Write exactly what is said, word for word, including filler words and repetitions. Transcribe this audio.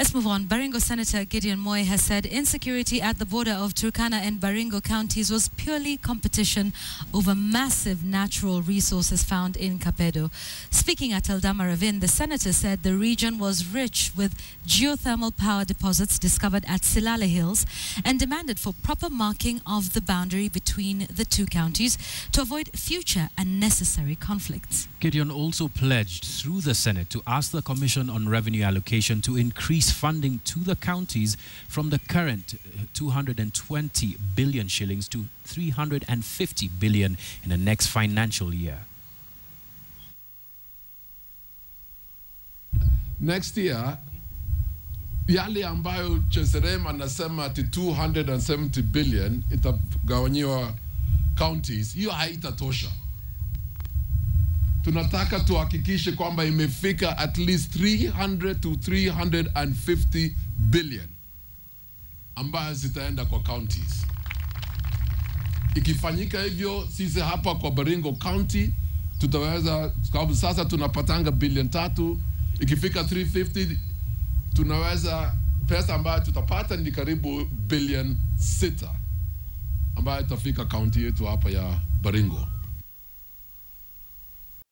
Let's move on. Baringo Senator Gideon Moi has said insecurity at the border of Turkana and Baringo counties was purely competition over massive natural resources found in Kapedo. Speaking at Eldama Ravine, the senator said the region was rich with geothermal power deposits discovered at Silale Hills and demanded for proper marking of the boundary between the two counties to avoid future unnecessary conflicts. Gideon also pledged through the Senate to ask the Commission on Revenue Allocation to increase funding to the counties from the current two hundred twenty billion shillings to three hundred fifty billion in the next financial year. Next year, yale ambayo Cheserema anasema ati two hundred seventy billion itagawanyiwa counties, hiyo haitatosha. Tunataka tuhakikishe kwamba imefika at least three hundred to three hundred fifty billion ambayo zitaenda kwa counties. Ikifanyika hivyo, sisi hapa kwa Baringo County tutaweza, sababu sasa tunapatanga billion tatu, ikifika three hundred fifty tunaweza, pesa ambayo tutapata ni karibu billion sita ambayo itafika county yetu hapa ya Baringo.